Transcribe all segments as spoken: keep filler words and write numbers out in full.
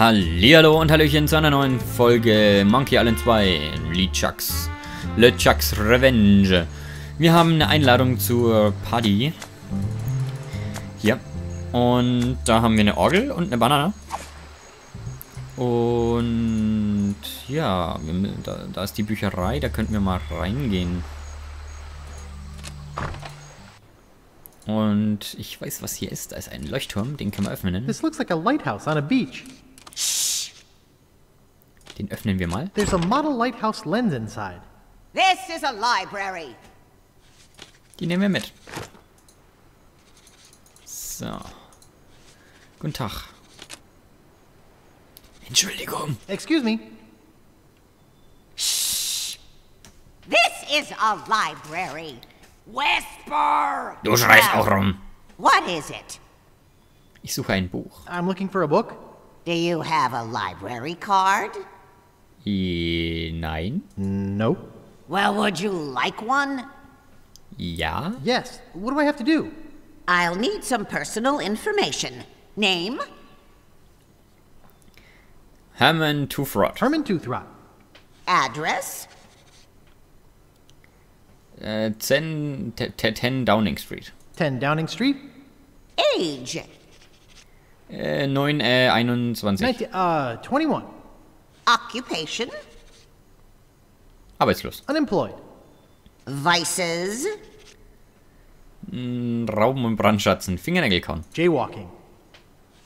Hallihallo und Hallöchen zu einer neuen Folge Monkey Island zwei, LeChuck's, LeChuck's Revenge. Wir haben eine Einladung zur Party. Ja. Und da haben wir eine Orgel und eine Banane. Und ja, wir, da, da ist die Bücherei, da könnten wir mal reingehen. Und ich weiß, was hier ist. Da ist ein Leuchtturm, den können wir öffnen. This looks like a lighthouse on a beach. Den öffnen wir mal. There's a model lighthouse lens inside. This is a library. Die nehmen wir mit. So. Guten Tag. Entschuldigung. Excuse me. Shh. This is a library. Whisper! Du schreist auch rum. What is it? Ich suche ein Buch. I'm looking for a book. Do you have a library card? E, nein. No. Well, would you like one? Ja. Yes. What do I have to do? I'll need some personal information. Name? Herman Toothrot. Herman Toothrot. Address? Uh, ten, ten Downing Street. Ten Downing Street. Age. Uh, nine, uh, twenty-one. nineteen, uh, twenty-one. Occupation. Arbeitslos. Unemployed. Vices. Mm, Rauben und Brandschatzen. Fingernägel kauen. Jaywalking.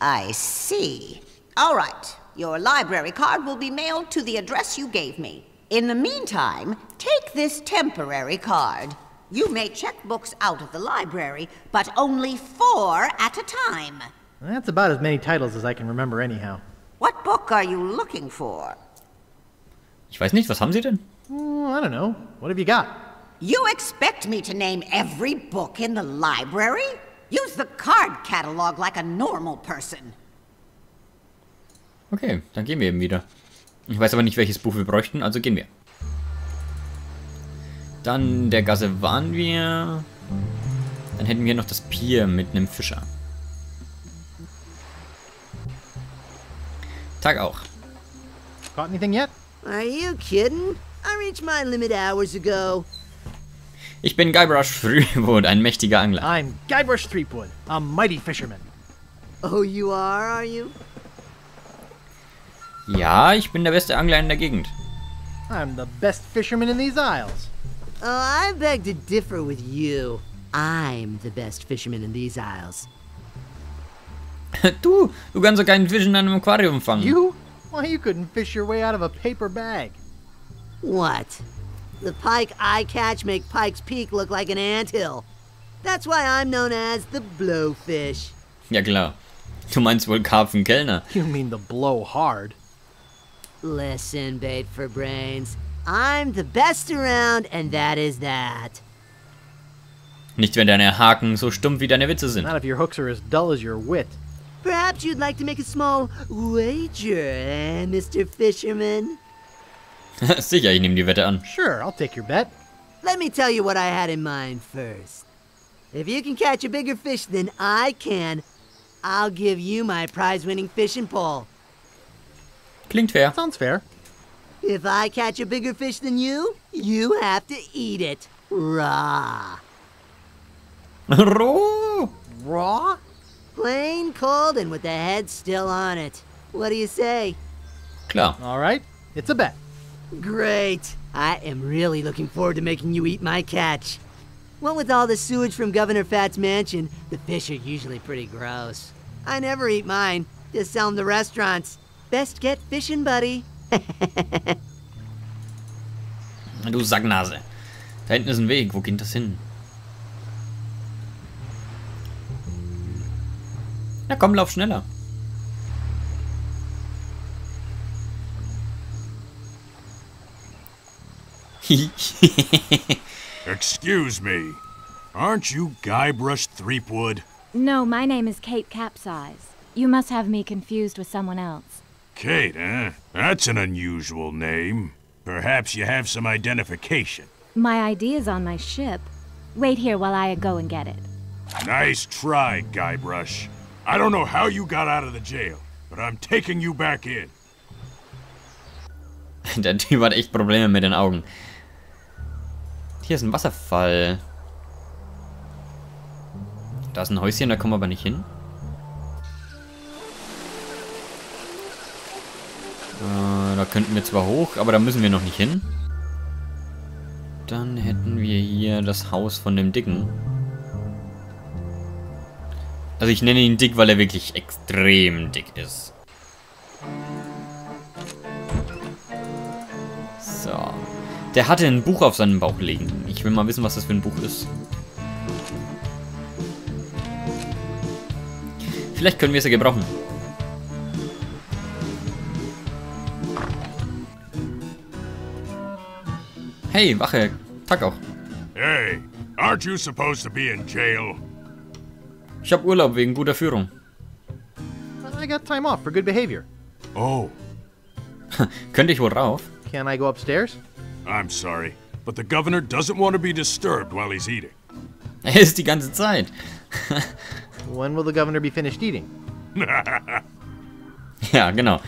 I see. All right. Your library card will be mailed to the address you gave me. In the meantime, take this temporary card. You may check books out of the library, but only four at a time. That's about as many titles as I can remember anyhow. What book are you looking for? Ich weiß nicht, was haben Sie denn? Mm, I don't know. What have you got? You expect me to name every book in the library? Use the card catalog like a normal person. Okay, dann gehen wir eben wieder. Ich weiß aber nicht, welches Buch wir bräuchten, also gehen wir. Dann der Gasse waren wir. Dann hätten wir noch das Pier mit einem Fischer. Tag auch. Got anything yet? Are you kidding? I reached my limit hours ago. Ich bin Guybrush Threepwood, ein mächtiger Angler. I'm Guybrush Threepwood, a mighty fisherman. Oh, you are, are you? Ja, ich bin der beste Angler in der Gegend. I'm the best fisherman in these isles. Oh, I beg to differ with you. I'm the best fisherman in these isles. du, du kannst doch keinen Fisch in einem Aquarium fangen. You? Why, you couldn't fish your way out of a paper bag. What? The pike I catch make Pike's Peak look like an anthill. That's why I'm known as the blowfish. Ja klar. Du meinst wohl Karpfenkellner. You mean the blowhard. Listen, bait for brains. I'm the best around, and that is that. Nicht, wenn deine Haken so stumpf wie deine Witze sind. Not if your hooks are as dull as your wit. Perhaps you'd like to make a small wager, eh, Mister Fisherman? Sicher, ich nehme die Wette an. Sure, I'll take your bet. Let me tell you what I had in mind first. If you can catch a bigger fish than I can, I'll give you my prize-winning fishing pole. Klingt fair. Sounds fair. If I catch a bigger fish than you, you have to eat it. Raw. Raw? Raw? Plain, cold, and with the head still on it. What do you say? Klar. All right. It's a bet. Great. I am really looking forward to making you eat my catch. Well, with all the sewage from Governor Fats' mansion, the fish are usually pretty gross. I never eat mine. Just sell them to restaurants. Best get fishing, buddy. Du Sacknase. Da hinten ist ein Weg. Wo geht das hin? Na komm, lauf schneller. Excuse me. Aren't you Guybrush Threepwood? No, my name is Kate Capsize. You must have me confused with someone else. Kate, eh? That's an unusual name. Perhaps you have some identification. My I D is on my ship. Wait here while I go and get it. Nice try, Guybrush. I don't know how you got out of the jail, but I'm taking you back in. Der Typ hat echt Probleme mit den Augen. Hier ist ein Wasserfall. Da ist ein Häuschen, da kommen wir aber nicht hin. Äh, da könnten wir zwar hoch, aber da müssen wir noch nicht hin. Dann hätten wir hier das Haus von dem Dicken. Also ich nenne ihn dick, weil er wirklich extrem dick ist. So. Der hatte ein Buch auf seinem Bauch liegen. Ich will mal wissen, was das für ein Buch ist. Vielleicht können wir es ja gebrauchen. Hey, Wache. Tag auch. Hey, aren't you supposed to be in jail? Ich hab Urlaub wegen guter Führung. I got time off for good behavior. Oh. Könnte ich wohl rauf? Can I go upstairs? I'm sorry, but the governor doesn't want to be disturbed while he's eating. Er ist die ganze Zeit. When will the governor be finished eating? Ja, genau.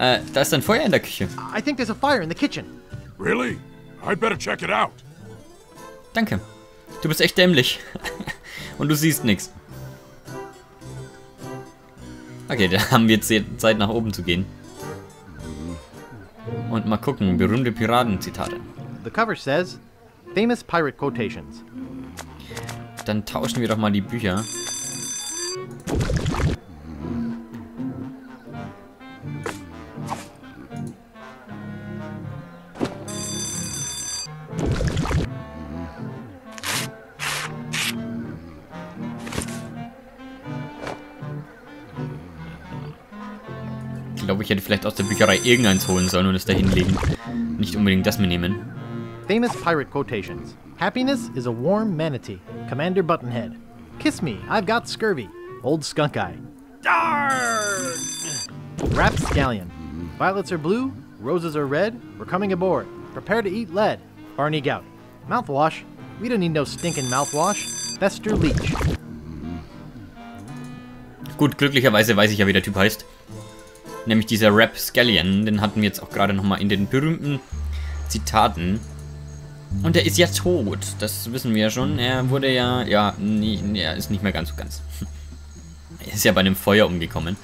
Äh, da ist ein Feuer in der Küche. I think there's a fire in the kitchen. Really? I'd better check it out. Danke. Du bist echt dämlich. Und du siehst nichts. Okay, da haben wir jetzt Zeit, nach oben zu gehen. Und mal gucken, berühmte Piraten-Zitate. The cover says, famous pirate quotations. Dann tauschen wir doch mal die Bücher. Ich glaube, ich hätte vielleicht aus der Bücherei irgendeins holen sollen und es da hinlegen. Nicht unbedingt das mitnehmen. Famous pirate quotations. Happiness is a warm manatee. Commander Buttonhead. Kiss me, I've got scurvy. Old skunk eye. Darn! Rapscallion. Violets are blue, roses are red. We're coming aboard. Prepare to eat lead. Barney Gout. Mouthwash. We don't need no stinking mouthwash. Fester Leach. Gut, glücklicherweise weiß ich ja, wie der Typ heißt. Nämlich dieser Rapscallion, den hatten wir jetzt auch gerade nochmal in den berühmten Zitaten. Und er ist ja tot, das wissen wir ja schon. Er wurde ja, ja, nie, er ist nicht mehr ganz so ganz. Er ist ja bei einem Feuer umgekommen.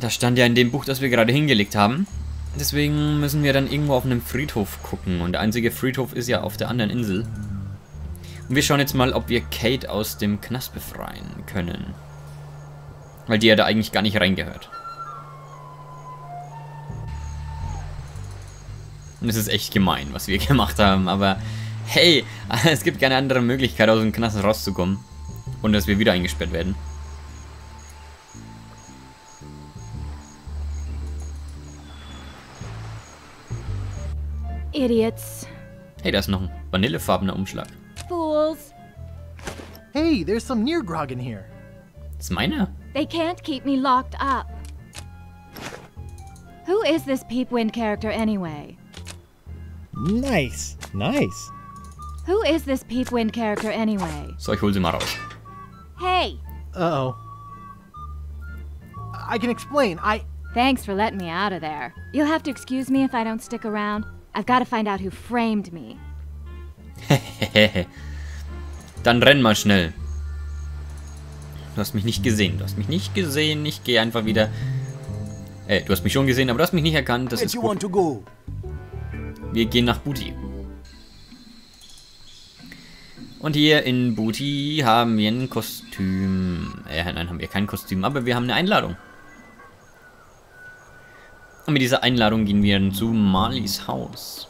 Das stand ja in dem Buch, das wir gerade hingelegt haben. Deswegen müssen wir dann irgendwo auf einem Friedhof gucken. Und der einzige Friedhof ist ja auf der anderen Insel. Und wir schauen jetzt mal, ob wir Kate aus dem Knast befreien können. Weil die ja da eigentlich gar nicht reingehört. Und es ist echt gemein, was wir gemacht haben. Aber hey, es gibt keine andere Möglichkeit, aus dem Knast rauszukommen. Und dass wir wieder eingesperrt werden. Idiots. Hey, da ist noch ein vanillefarbener Umschlag. Fools. Hey, there's some Niergrog in here. Das ist meiner. They can't keep me locked up. Who is this Peepwind character anyway? Nice, nice. Who is this Peepwind character anyway? So, ich hol sie mal raus. Hey. Uh oh. I can explain. I. Thanks for letting me out of there. You'll have to excuse me if I don't stick around. I've got to find out who framed me. Hehehe. Dann renn mal schnell. Du hast mich nicht gesehen. Du hast mich nicht gesehen. Ich gehe einfach wieder. Äh, du hast mich schon gesehen, aber du hast mich nicht erkannt. Das ist gut. Wir gehen nach Booty. Und hier in Booty haben wir ein Kostüm. Äh, nein, haben wir kein Kostüm, aber wir haben eine Einladung. Und mit dieser Einladung gehen wir zu Marleys Haus.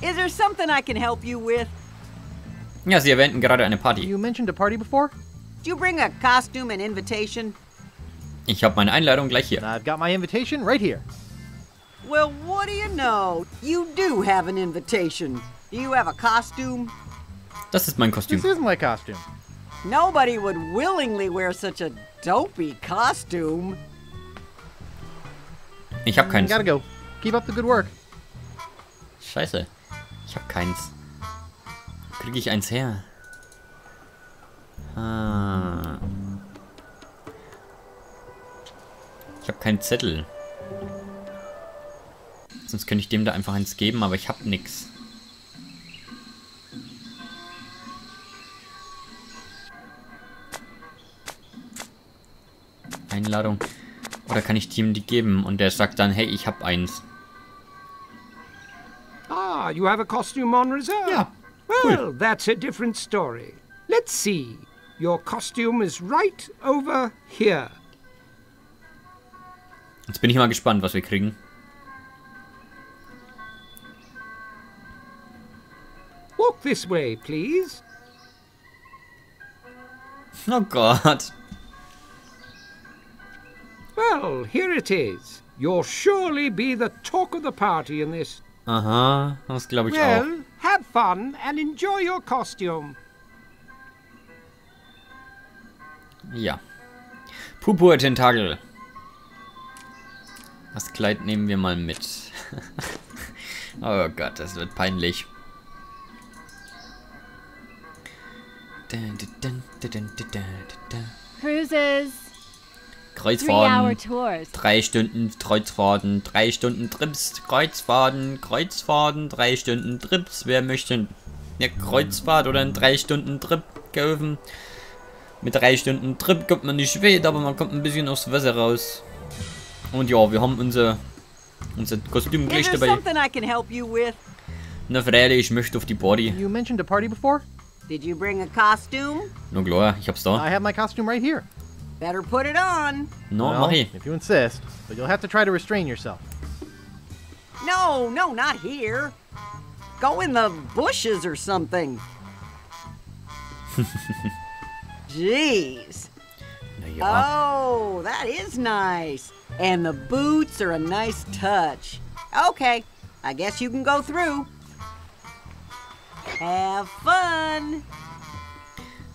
Is there something I can help you with? Ja, sie erwähnten gerade eine Party. You mentioned a party before? Did you bring a costume and invitation? Ich habe meine Einladung gleich hier. I've got my invitation right here. Well, what do you know? You do have an invitation. Do you have a costume? Das ist mein Kostüm. This is my costume. Nobody would willingly wear such a dopey costume. Ich habe keins. Gotta go. Keep up the good work. Scheiße. Ich hab keins. kriege ich eins her? Ah. Ich habe keinen Zettel. Sonst könnte ich dem da einfach eins geben, aber ich habe nichts. Einladung. Oder kann ich ihm die geben? Und der sagt dann, hey, ich habe eins. Ah, you have a costume on reserve. Ja, cool. Well, that's a different story. Let's see. Your costume is right over here. Jetzt bin ich mal gespannt, was wir kriegen. Walk this way, please. Oh Gott. Well, here it is. You'll surely be the talk of the party in this. Aha, das glaube ich well, auch. Well, have fun and enjoy your costume. Ja. Purpur-Tentakel. Das Kleid nehmen wir mal mit. Oh Gott, das wird peinlich. Cruises. Kreuzfahrten, drei Stunden Kreuzfahrten, drei Stunden Trips, Kreuzfahrten, Kreuzfahrten, drei Stunden Trips. Wer möchte eine Kreuzfahrt oder einen drei Stunden Trip kaufen? Mit drei Stunden Trip kommt man nicht weit, aber man kommt ein bisschen aufs Wasser raus. Und ja, wir haben unser, unser Kostüm gleich dabei. Na freilich, ich möchte auf die Party. You mentioned a party before? Did you bring a costume? Na klar, ich hab's da. I have my costume right here. Better put it on. No, well, Marie. If you insist, but you'll have to try to restrain yourself. No, no, not here. Go in the bushes or something. Jeez. Oh, that is nice. And the boots are a nice touch. Okay, I guess you can go through. Have fun.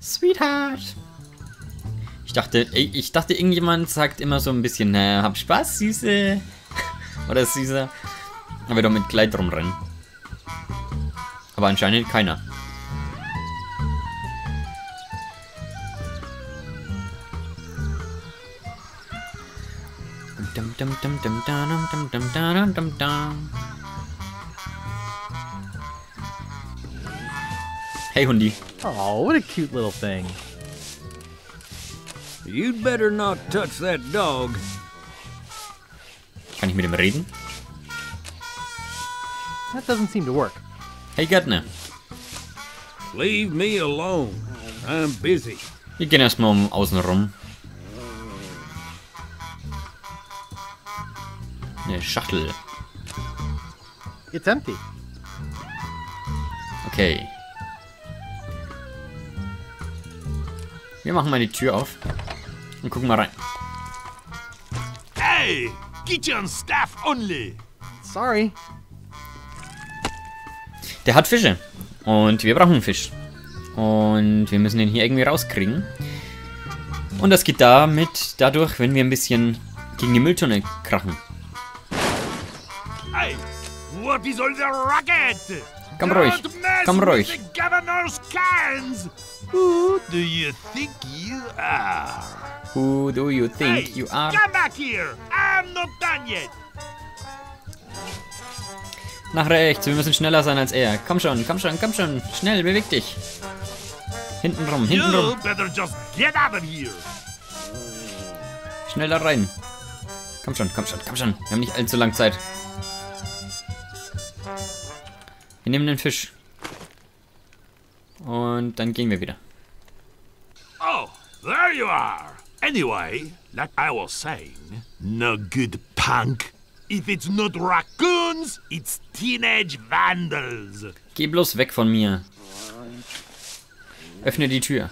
Sweetheart. Ich dachte, ich dachte, irgendjemand sagt immer so ein bisschen, äh, hab Spaß, Süße. Oder Süße. Aber doch mit Kleid rumrennen. Aber anscheinend keiner. Hey, Hundi. Oh, what a cute little thing. You'd better not touch that dog. Kann ich mit ihm reden? That doesn't seem to work. Hey, Gärtner. Leave me alone. I'm busy. Wir gehen erstmal um außen rum. Eine Schachtel. It's empty. Okay. Wir machen mal die Tür auf. Und gucken mal rein. Hey! Kitchen staff only! Sorry. Der hat Fische. Und wir brauchen einen Fisch. Und wir müssen den hier irgendwie rauskriegen. Und das geht damit dadurch, wenn wir ein bisschen gegen die Mülltonne krachen. Hey! What is all the racket? Komm ruhig. Komm ruhig. Who do you think you are? Who do you think hey, you are? Come back here! I'm not done yet! Nach rechts, wir müssen schneller sein als er. Komm schon, komm schon, komm schon. Schnell, beweg dich. Hinten rum, hinten rum. Schnell da rein. Komm schon, komm schon, komm schon. Wir haben nicht allzu lange Zeit. Wir nehmen den Fisch. Und dann gehen wir wieder. Oh, there you are. Anyway, like I was saying, no good punk. If it's not raccoons, it's teenage vandals. Geh bloß weg von mir. Öffne die Tür.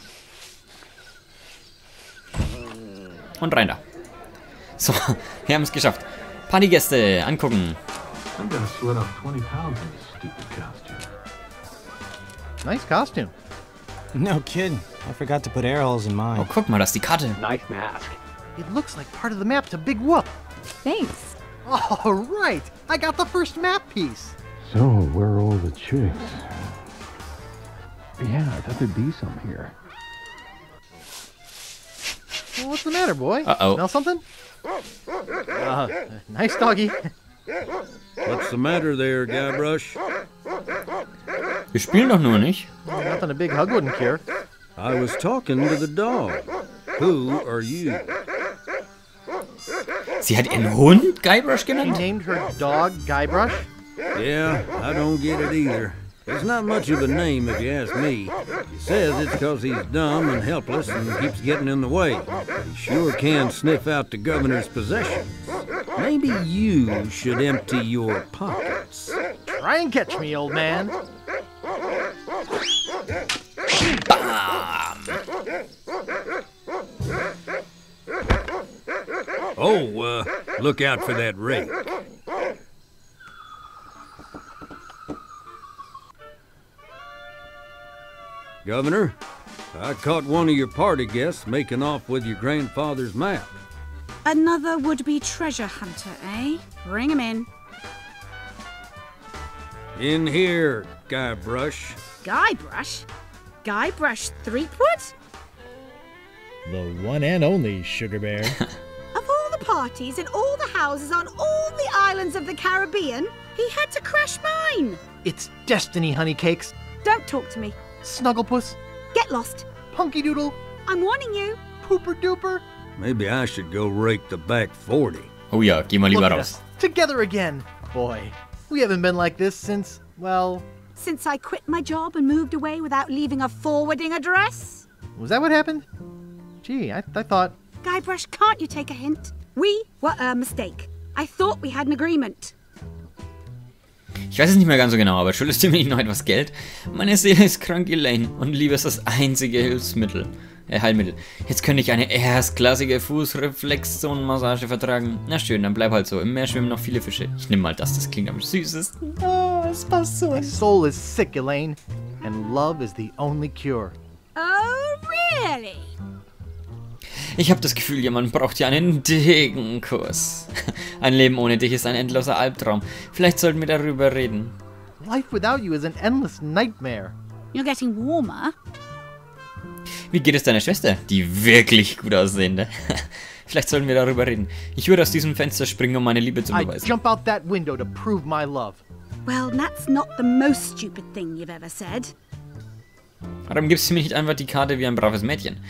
Und rein da. So, wir haben es geschafft. Partygäste angucken. I'm gonna sweat off twenty pounds in this stupid costume. Nice costume. No kidding. I forgot to put air holes in mine. Oh, guck mal, das ist die Karte. Nice mask. It looks like part of the map to Big Whoop. Thanks. All right, I got the first map piece. So, where are all the chicks? Yeah, I thought there'd be some here. Well, what's the matter, boy? Uh-oh. Smell something? Uh, nice doggy. What's the matter there, Guybrush? Ich spiel doch nur nicht. Well, nothing a big hug wouldn't cure. I was talking to the dog. Who are you? Sie hat ihren Hund Guybrush genannt? She named her dog Guybrush? Yeah, I don't get it either. It's not much of a name if you ask me. He says it's because he's dumb and helpless and keeps getting in the way. But he sure can sniff out the governor's possessions. Maybe you should empty your pockets. Try and catch me, old man. Bam! Oh, uh, look out for that rake. Governor, I caught one of your party guests making off with your grandfather's map. Another would-be treasure hunter, eh? Bring him in. In here, Guybrush. Guybrush? Guybrush Threepwood? The one and only, Sugar Bear. Of all the parties in all the houses on all the islands of the Caribbean, he had to crash mine. It's destiny, honeycakes. Don't talk to me. Snugglepuss. Get lost. Punky Doodle. I'm warning you. Pooper Duper. Maybe I should go rake the back forty. Oh yeah, geh mal lieber raus. Together again. Boy, we haven't been like this since, well... Since I quit my job and moved away without leaving a forwarding address? Was that what happened? Gee, I, I thought... Guybrush, can't you take a hint? We were a mistake. I thought we had an agreement. Ich weiß es nicht mehr ganz so genau, aber schuldest du mir nicht noch etwas Geld? Meine Seele ist krank, Elaine, und Liebe ist das einzige Hilfsmittel, äh, Heilmittel. Jetzt könnte ich eine erstklassige Fußreflexzonenmassage vertragen. Na schön, dann bleib halt so. Im Meer schwimmen noch viele Fische. Ich nehme mal das, das klingt am süßesten. Oh, es passt so. My soul is sick, Elaine, and love is the only cure. Oh, really? Ich habe das Gefühl, jemand braucht hier einen Degenkuss. Ein Leben ohne dich ist ein endloser Albtraum. Vielleicht sollten wir darüber reden. Life without you is an endless nightmare. You're getting warmer. Wie geht es deiner Schwester? Die wirklich gut aussehende. Vielleicht sollten wir darüber reden. Ich würde aus diesem Fenster springen, um meine Liebe zu beweisen. I jump out that window to prove my love. Well, that's not the most stupid thing you've ever said. Warum gibst du mir nicht einfach die Karte wie ein braves Mädchen?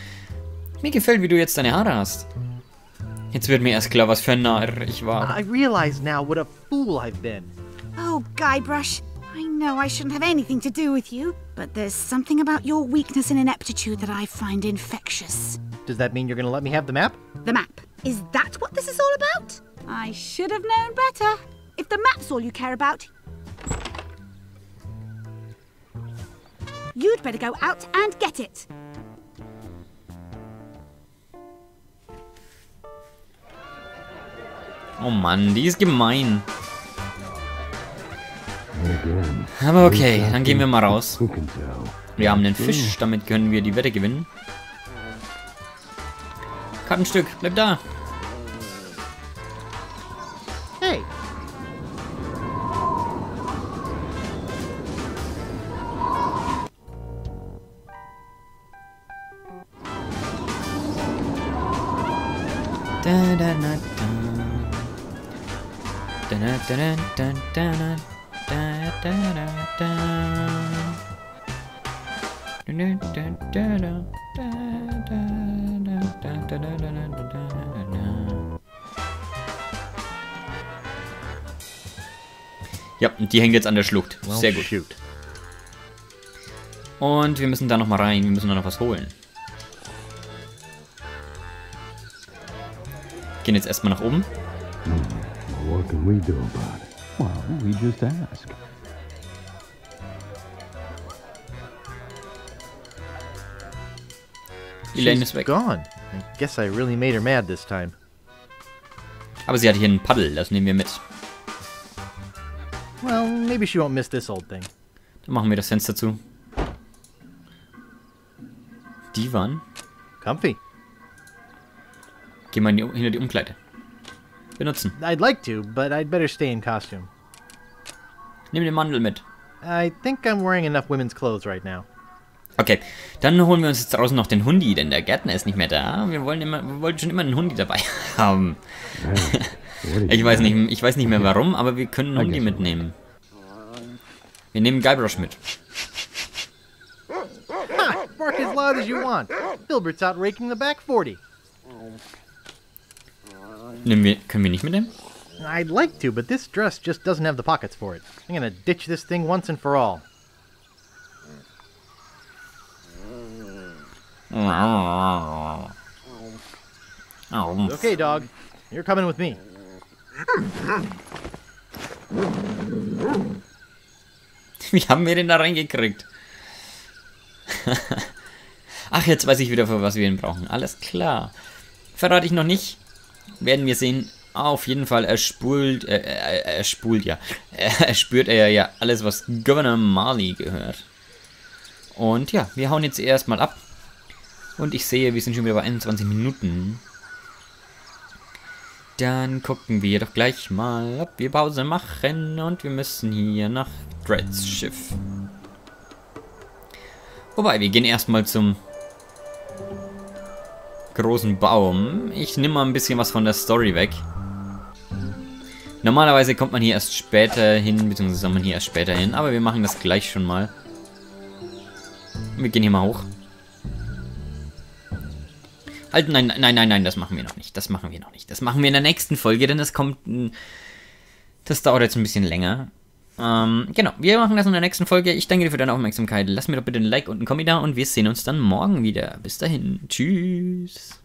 Mir gefällt, wie du jetzt deine Haare hast. Jetzt wird mir erst klar, was für ein Narr ich war. I realize now what a fool I've been. Oh, Guybrush, I know I shouldn't have anything to do with you, but there's something about your weakness and ineptitude that I find infectious. Does that mean you're going to let me have the map? The map. Is that what this is all about? I should have known better. If the map's all you care about, you'd better go out and get it. Oh Mann, die ist gemein. Aber okay, dann gehen wir mal raus. Wir haben den Fisch, damit können wir die Wette gewinnen. Kartenstück, bleib da. Hey. Da, da, da, da. Ja, die hängt jetzt an der Schlucht. Sehr gut. Und wir müssen da nochmal rein. Wir müssen da noch was holen. Gehen jetzt erstmal nach oben. What can we do about it? Well, we just ask. Elaine is gone. I guess I really made her mad this time. Aber sie hat hier einen Paddel, das nehmen wir mit. Well, maybe she won't miss this old thing. Dann machen wir das Fenster zu. Divan? Comfy. Geh mal hinter die Umkleide. Benutzen. I'd like to, but I'd better stay in costume. Nimm den Mandel mit. I think I'm wearing enough women's clothes right now. Okay, dann holen wir uns jetzt draußen noch den Hundi, denn der Gärtner ist nicht mehr da. Wir wollen, immer, wir wollen schon immer einen Hundi dabei haben. Ich weiß nicht, ich weiß nicht mehr warum, aber wir können einen Hundi mitnehmen. Wir nehmen Guybrush mit. Bark as loud as you want. Filbert's out raking the back forty. Nehmen wir, können wir nicht mitnehmen? I'd like to, but this dress just doesn't have the pockets for it. I'm gonna ditch this thing once and for all. Okay, dog. You're coming with me. Wie haben wir den da reingekriegt? Ach, jetzt weiß ich wieder, für was wir ihn brauchen. Alles klar. Verrate ich noch nicht. Werden wir sehen. Auf jeden Fall erspult, äh, äh, erspult, ja. Erspürt er ja alles, was Governor Marley gehört. Und ja, wir hauen jetzt erstmal ab. Und ich sehe, wir sind schon wieder bei einundzwanzig Minuten. Dann gucken wir doch gleich mal, ob wir Pause machen. Und wir müssen hier nach Dreads Schiff. Wobei, wir gehen erstmal zum großen Baum. Ich nehme mal ein bisschen was von der Story weg. Normalerweise kommt man hier erst später hin, beziehungsweise kommt man hier erst später hin. Aber wir machen das gleich schon mal. Wir gehen hier mal hoch. Halt, nein, nein, nein, nein, das machen wir noch nicht. Das machen wir noch nicht. Das machen wir in der nächsten Folge, denn das kommt... Das dauert jetzt ein bisschen länger. Ähm, genau, wir machen das in der nächsten Folge. Ich danke dir für deine Aufmerksamkeit. Lass mir doch bitte ein Like und ein Kommentar und wir sehen uns dann morgen wieder. Bis dahin. Tschüss.